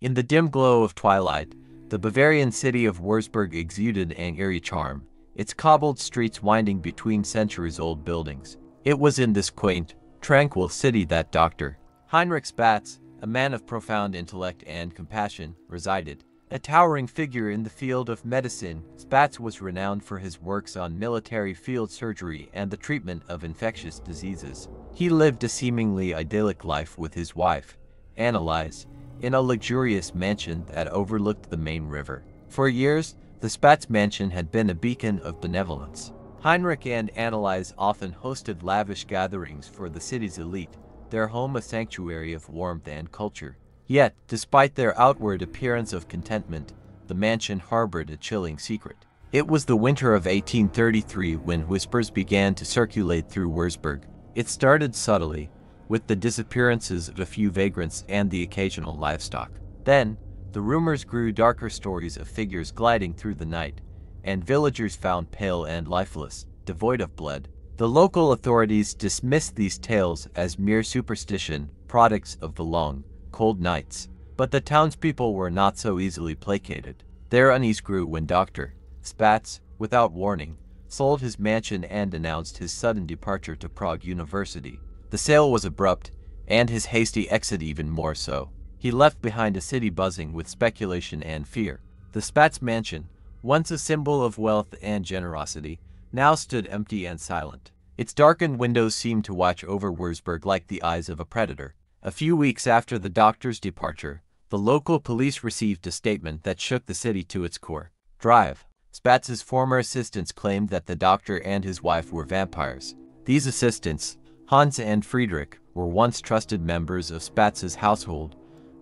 In the dim glow of twilight, the Bavarian city of Würzburg exuded an eerie charm, its cobbled streets winding between centuries-old buildings. It was in this quaint, tranquil city that Dr. Heinrich Spatz, a man of profound intellect and compassion, resided. A towering figure in the field of medicine, Spatz was renowned for his works on military field surgery and the treatment of infectious diseases. He lived a seemingly idyllic life with his wife, Annalise, in a luxurious mansion that overlooked the main river. For years, the Spatz mansion had been a beacon of benevolence. Heinrich and Annalise often hosted lavish gatherings for the city's elite, their home a sanctuary of warmth and culture. Yet, despite their outward appearance of contentment, the mansion harbored a chilling secret. It was the winter of 1833 when whispers began to circulate through Würzburg. It started subtly, with the disappearances of a few vagrants and the occasional livestock. Then, the rumors grew darker, stories of figures gliding through the night, and villagers found pale and lifeless, devoid of blood. The local authorities dismissed these tales as mere superstition, products of the long, cold nights. But the townspeople were not so easily placated. Their unease grew when Dr. Spatz, without warning, sold his mansion and announced his sudden departure to Prague University. The sale was abrupt, and his hasty exit even more so. He left behind a city buzzing with speculation and fear. The Spatz mansion, once a symbol of wealth and generosity, now stood empty and silent. Its darkened windows seemed to watch over Würzburg like the eyes of a predator. A few weeks after the doctor's departure, the local police received a statement that shook the city to its core. Drive. Spatz's former assistants claimed that the doctor and his wife were vampires. These assistants, Hans and Friedrich, were once trusted members of Spatz's household,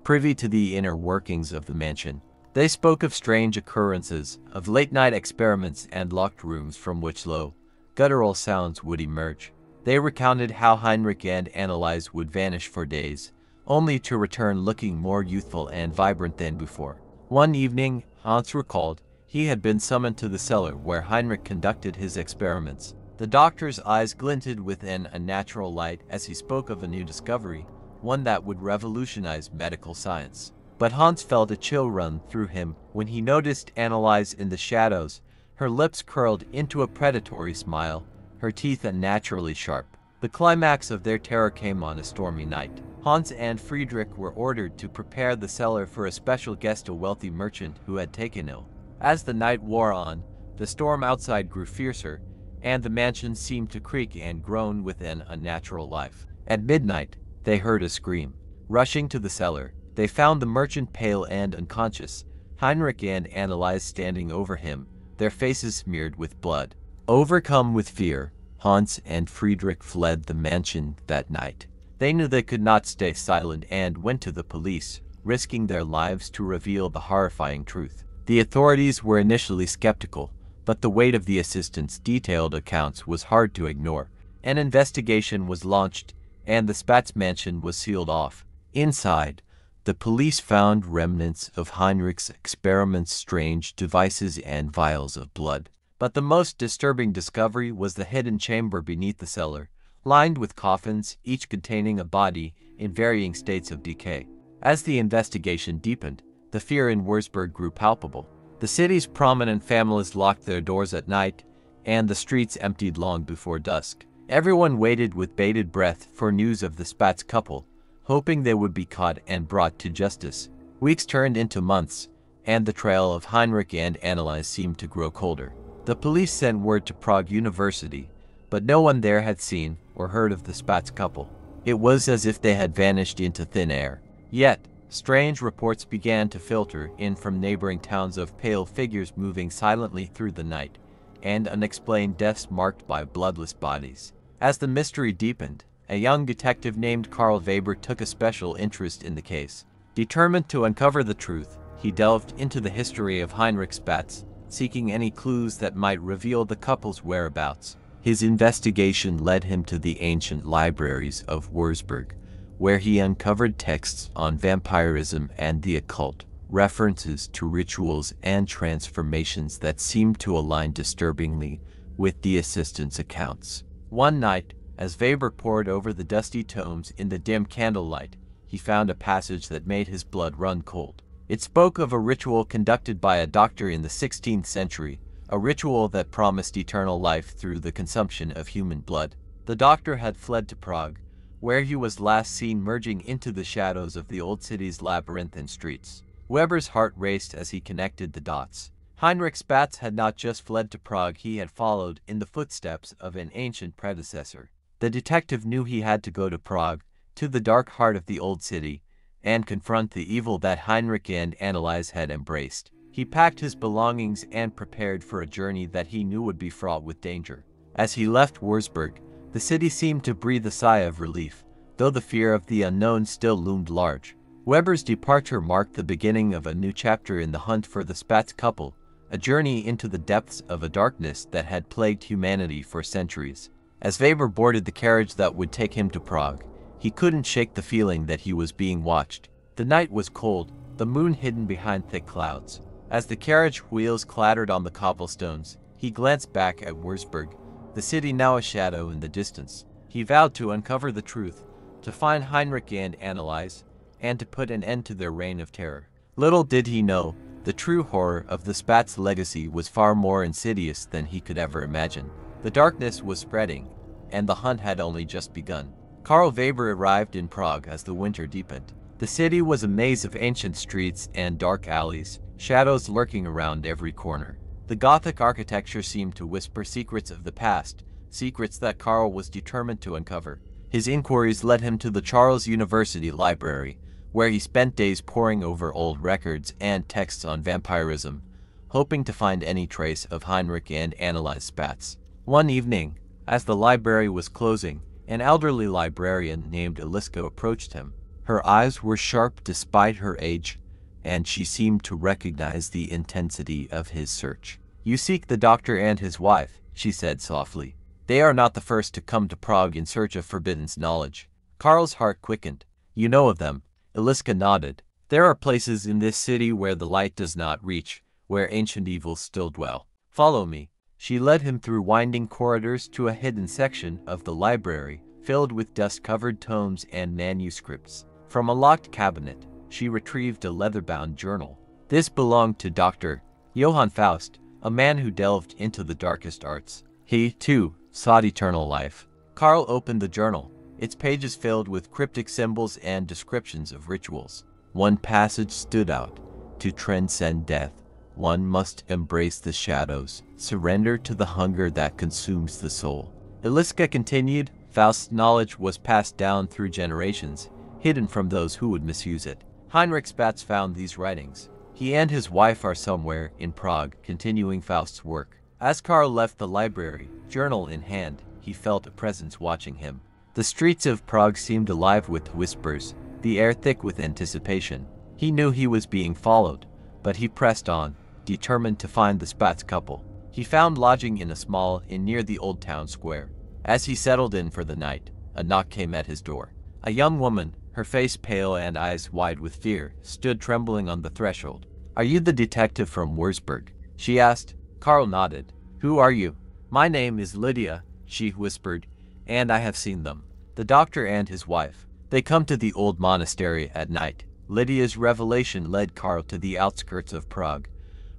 privy to the inner workings of the mansion. They spoke of strange occurrences, of late-night experiments and locked rooms from which low, guttural sounds would emerge. They recounted how Heinrich and Annalise would vanish for days, only to return looking more youthful and vibrant than before. One evening, Hans recalled, he had been summoned to the cellar where Heinrich conducted his experiments. The doctor's eyes glinted with an unnatural light as he spoke of a new discovery, one that would revolutionize medical science. But Hans felt a chill run through him when he noticed Annalise in the shadows, her lips curled into a predatory smile, her teeth unnaturally sharp. The climax of their terror came on a stormy night. Hans and Friedrich were ordered to prepare the cellar for a special guest, a wealthy merchant who had taken ill. As the night wore on, the storm outside grew fiercer, and the mansion seemed to creak and groan with an unnatural life. At midnight, they heard a scream. Rushing to the cellar, they found the merchant pale and unconscious, Heinrich and Annalise standing over him, their faces smeared with blood. Overcome with fear, Hans and Friedrich fled the mansion that night. They knew they could not stay silent and went to the police, risking their lives to reveal the horrifying truth. The authorities were initially skeptical, but the weight of the assistants' detailed accounts was hard to ignore. An investigation was launched, and the Spatz mansion was sealed off. Inside, the police found remnants of Heinrich's experiments, strange devices and vials of blood. But the most disturbing discovery was the hidden chamber beneath the cellar, lined with coffins, each containing a body in varying states of decay. As the investigation deepened, the fear in Würzburg grew palpable. The city's prominent families locked their doors at night, and the streets emptied long before dusk. Everyone waited with bated breath for news of the Spatz couple, hoping they would be caught and brought to justice. Weeks turned into months, and the trail of Heinrich and Annalise seemed to grow colder. The police sent word to Prague University, but no one there had seen or heard of the Spatz couple. It was as if they had vanished into thin air. Yet, strange reports began to filter in from neighboring towns of pale figures moving silently through the night, and unexplained deaths marked by bloodless bodies. As the mystery deepened, a young detective named Karl Weber took a special interest in the case. Determined to uncover the truth, he delved into the history of Heinrich Spatz, seeking any clues that might reveal the couple's whereabouts. His investigation led him to the ancient libraries of Würzburg, where he uncovered texts on vampirism and the occult, references to rituals and transformations that seemed to align disturbingly with the assistant's accounts. One night, as Weber pored over the dusty tomes in the dim candlelight, he found a passage that made his blood run cold. It spoke of a ritual conducted by a doctor in the 16th century, a ritual that promised eternal life through the consumption of human blood. The doctor had fled to Prague, where he was last seen merging into the shadows of the old city's labyrinthine streets. Weber's heart raced as he connected the dots. Heinrich Spatz had not just fled to Prague, he had followed in the footsteps of an ancient predecessor. The detective knew he had to go to Prague, to the dark heart of the old city, and confront the evil that Heinrich and Annalise had embraced. He packed his belongings and prepared for a journey that he knew would be fraught with danger. As he left Würzburg, the city seemed to breathe a sigh of relief, though the fear of the unknown still loomed large. Weber's departure marked the beginning of a new chapter in the hunt for the Spatz couple, a journey into the depths of a darkness that had plagued humanity for centuries. As Weber boarded the carriage that would take him to Prague, he couldn't shake the feeling that he was being watched. The night was cold, the moon hidden behind thick clouds. As the carriage wheels clattered on the cobblestones, he glanced back at Würzburg, the city now a shadow in the distance. He vowed to uncover the truth, to find Heinrich and Annalise, and to put an end to their reign of terror. Little did he know, the true horror of the Spatz legacy was far more insidious than he could ever imagine. The darkness was spreading, and the hunt had only just begun. Karl Weber arrived in Prague as the winter deepened. The city was a maze of ancient streets and dark alleys, shadows lurking around every corner. The Gothic architecture seemed to whisper secrets of the past, secrets that Karl was determined to uncover. His inquiries led him to the Charles University Library, where he spent days poring over old records and texts on vampirism, hoping to find any trace of Heinrich and Annalise Spatz. One evening, as the library was closing, an elderly librarian named Eliska approached him. Her eyes were sharp despite her age, and she seemed to recognize the intensity of his search. "You seek the doctor and his wife," she said softly. "They are not the first to come to Prague in search of forbidden knowledge." Karl's heart quickened. "You know of them?" Eliska nodded. "There are places in this city where the light does not reach, where ancient evils still dwell. Follow me." She led him through winding corridors to a hidden section of the library, filled with dust-covered tomes and manuscripts. From a locked cabinet, she retrieved a leather-bound journal. This belonged to Dr. Johann Faust, a man who delved into the darkest arts. He, too, sought eternal life. Karl opened the journal, its pages filled with cryptic symbols and descriptions of rituals. One passage stood out. "To transcend death, one must embrace the shadows, surrender to the hunger that consumes the soul." Eliska continued, "Faust's knowledge was passed down through generations, hidden from those who would misuse it. Heinrich Spatz found these writings. He and his wife are somewhere in Prague, continuing Faust's work." As Karl left the library, journal in hand, he felt a presence watching him. The streets of Prague seemed alive with whispers, the air thick with anticipation. He knew he was being followed, but he pressed on, determined to find the Spatz couple. He found lodging in a small inn near the old town square. As he settled in for the night, a knock came at his door. A young woman, her face pale and eyes wide with fear, stood trembling on the threshold. "Are you the detective from Würzburg?" she asked. Karl nodded. "Who are you?" "My name is Lydia," she whispered, "and I have seen them. The doctor and his wife. They come to the old monastery at night." Lydia's revelation led Karl to the outskirts of Prague,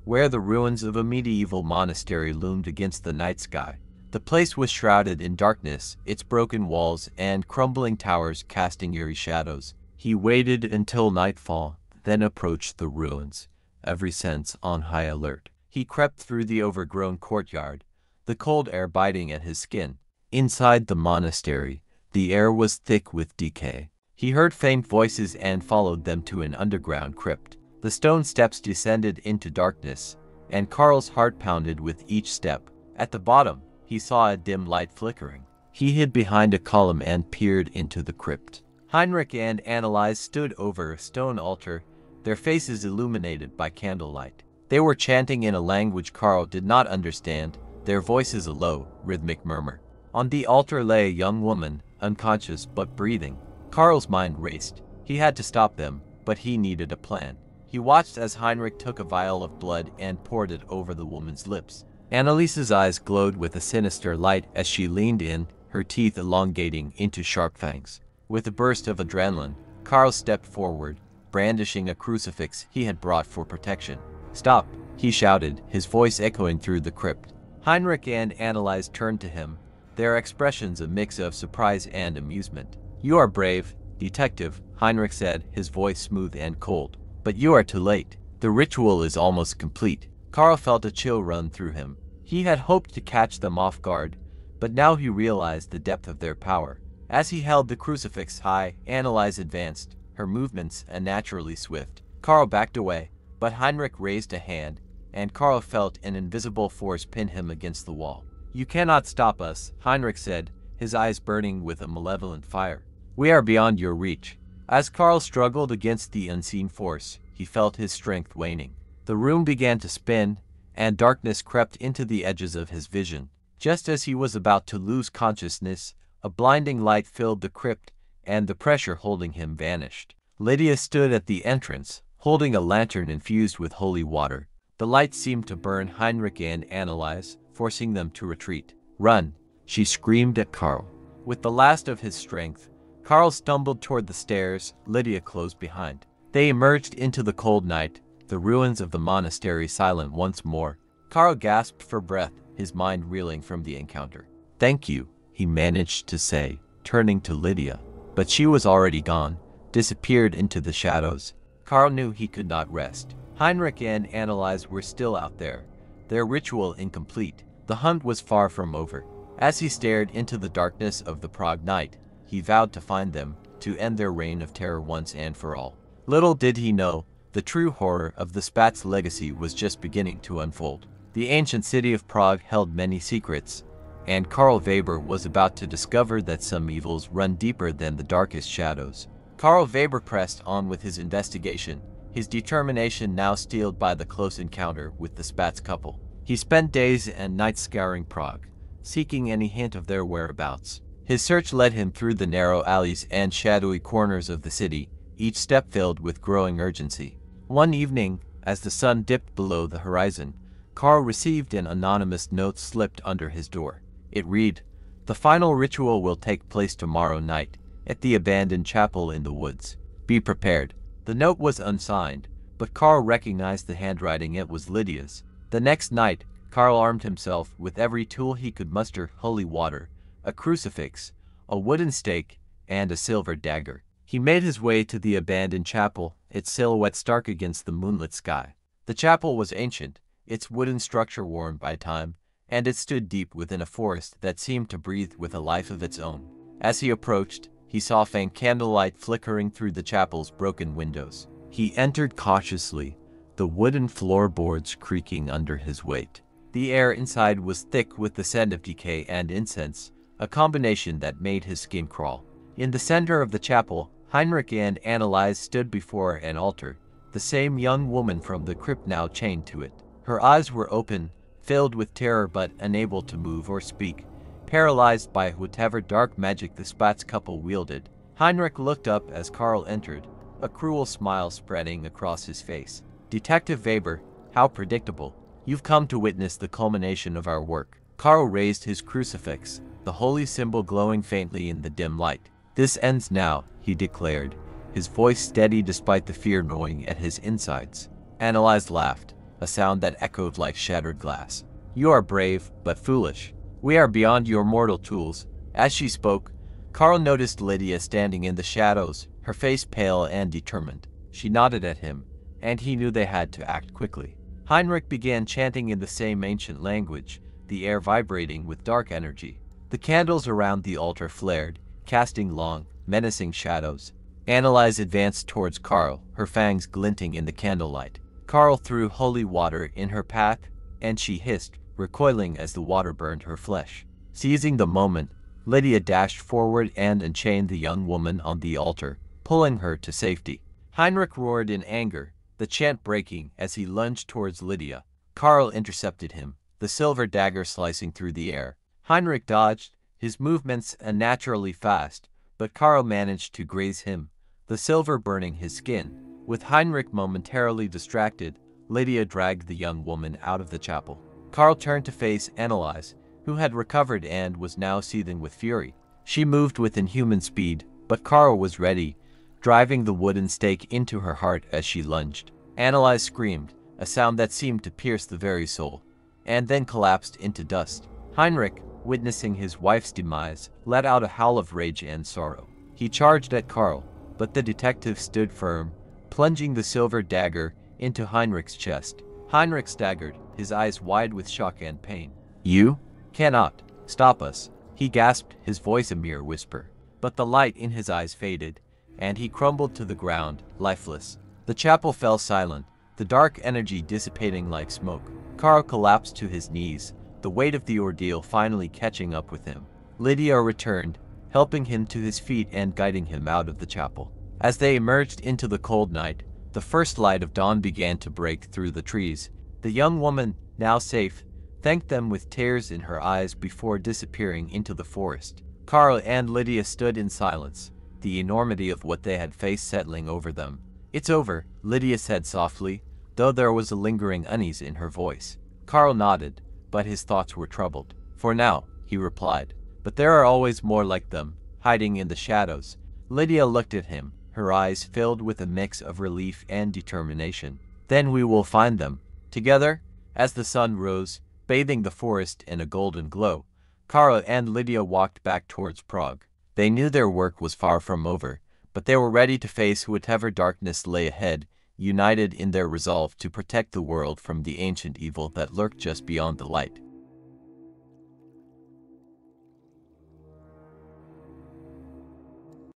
where the ruins of a medieval monastery loomed against the night sky. The place was shrouded in darkness, its broken walls and crumbling towers casting eerie shadows. He waited until nightfall, then approached the ruins, every sense on high alert. He crept through the overgrown courtyard, the cold air biting at his skin. Inside the monastery, the air was thick with decay. He heard faint voices and followed them to an underground crypt. The stone steps descended into darkness, and Karl's heart pounded with each step. At the bottom, he saw a dim light flickering. He hid behind a column and peered into the crypt. Heinrich and Annalise stood over a stone altar, their faces illuminated by candlelight. They were chanting in a language Karl did not understand, their voices a low, rhythmic murmur. On the altar lay a young woman, unconscious but breathing. Karl's mind raced. He had to stop them, but he needed a plan. He watched as Heinrich took a vial of blood and poured it over the woman's lips. Annalise's eyes glowed with a sinister light as she leaned in, her teeth elongating into sharp fangs. With a burst of adrenaline, Karl stepped forward, brandishing a crucifix he had brought for protection. "Stop!" he shouted, his voice echoing through the crypt. Heinrich and Annalise turned to him, their expressions a mix of surprise and amusement. "You are brave, detective," Heinrich said, his voice smooth and cold. "But you are too late. The ritual is almost complete." Karl felt a chill run through him. He had hoped to catch them off guard, but now he realized the depth of their power. As he held the crucifix high, Annalise advanced, her movements unnaturally swift. Karl backed away, but Heinrich raised a hand, and Karl felt an invisible force pin him against the wall. "You cannot stop us," Heinrich said, his eyes burning with a malevolent fire. "We are beyond your reach." As Karl struggled against the unseen force, he felt his strength waning. The room began to spin, and darkness crept into the edges of his vision. Just as he was about to lose consciousness, a blinding light filled the crypt, and the pressure holding him vanished. Lydia stood at the entrance, holding a lantern infused with holy water. The light seemed to burn Heinrich and Annalise, forcing them to retreat. "Run!" she screamed at Karl. With the last of his strength, Karl stumbled toward the stairs, Lydia closed behind. They emerged into the cold night, the ruins of the monastery silent once more. Karl gasped for breath, his mind reeling from the encounter. "Thank you," he managed to say, turning to Lydia. But she was already gone, disappeared into the shadows. Karl knew he could not rest. Heinrich and Annalise were still out there, their ritual incomplete. The hunt was far from over. As he stared into the darkness of the Prague night, he vowed to find them, to end their reign of terror once and for all. Little did he know, the true horror of the Spatz legacy was just beginning to unfold. The ancient city of Prague held many secrets, and Karl Weber was about to discover that some evils run deeper than the darkest shadows. Karl Weber pressed on with his investigation, his determination now steeled by the close encounter with the Spatz couple. He spent days and nights scouring Prague, seeking any hint of their whereabouts. His search led him through the narrow alleys and shadowy corners of the city, each step filled with growing urgency. One evening, as the sun dipped below the horizon, Karl received an anonymous note slipped under his door. It read, "The final ritual will take place tomorrow night, at the abandoned chapel in the woods. Be prepared." The note was unsigned, but Karl recognized the handwriting. It was Lydia's. The next night, Karl armed himself with every tool he could muster: holy water, a crucifix, a wooden stake, and a silver dagger. He made his way to the abandoned chapel, its silhouette stark against the moonlit sky. The chapel was ancient, its wooden structure worn by time, and it stood deep within a forest that seemed to breathe with a life of its own. As he approached, he saw faint candlelight flickering through the chapel's broken windows. He entered cautiously, the wooden floorboards creaking under his weight. The air inside was thick with the scent of decay and incense, a combination that made his skin crawl. In the center of the chapel, Heinrich and Annalise stood before an altar, the same young woman from the crypt now chained to it. Her eyes were open, filled with terror but unable to move or speak, paralyzed by whatever dark magic the Spatz couple wielded. Heinrich looked up as Karl entered, a cruel smile spreading across his face. "Detective Weber, how predictable. You've come to witness the culmination of our work." Karl raised his crucifix, the holy symbol glowing faintly in the dim light. "This ends now," he declared, his voice steady despite the fear gnawing at his insides. Annalise laughed, a sound that echoed like shattered glass. "You are brave, but foolish. We are beyond your mortal tools." As she spoke, Karl noticed Lydia standing in the shadows, her face pale and determined. She nodded at him, and he knew they had to act quickly. Heinrich began chanting in the same ancient language, the air vibrating with dark energy. The candles around the altar flared, casting long, menacing shadows. Annalise advanced towards Karl, her fangs glinting in the candlelight. Karl threw holy water in her path, and she hissed, recoiling as the water burned her flesh. Seizing the moment, Lydia dashed forward and unchained the young woman on the altar, pulling her to safety. Heinrich roared in anger, the chant breaking as he lunged towards Lydia. Karl intercepted him, the silver dagger slicing through the air. Heinrich dodged, his movements unnaturally fast, but Karl managed to graze him, the silver burning his skin. With Heinrich momentarily distracted, Lydia dragged the young woman out of the chapel. Karl turned to face Annalise, who had recovered and was now seething with fury. She moved with inhuman speed, but Karl was ready, driving the wooden stake into her heart as she lunged. Annalise screamed, a sound that seemed to pierce the very soul, and then collapsed into dust. Heinrich, witnessing his wife's demise, let out a howl of rage and sorrow. He charged at Karl, but the detective stood firm, plunging the silver dagger into Heinrich's chest. Heinrich staggered, his eyes wide with shock and pain. "You cannot stop us," he gasped, his voice a mere whisper. But the light in his eyes faded, and he crumbled to the ground, lifeless. The chapel fell silent, the dark energy dissipating like smoke. Karl collapsed to his knees, the weight of the ordeal finally catching up with him. Lydia returned, helping him to his feet and guiding him out of the chapel. As they emerged into the cold night, the first light of dawn began to break through the trees. The young woman, now safe, thanked them with tears in her eyes before disappearing into the forest. Karl and Lydia stood in silence, the enormity of what they had faced settling over them. "It's over," Lydia said softly, though there was a lingering unease in her voice. Karl nodded, but his thoughts were troubled. "For now," he replied. "But there are always more like them, hiding in the shadows." Lydia looked at him, her eyes filled with a mix of relief and determination. "Then we will find them, together?" As the sun rose, bathing the forest in a golden glow, Karl and Lydia walked back towards Prague. They knew their work was far from over, but they were ready to face whatever darkness lay ahead, united in their resolve to protect the world from the ancient evil that lurked just beyond the light.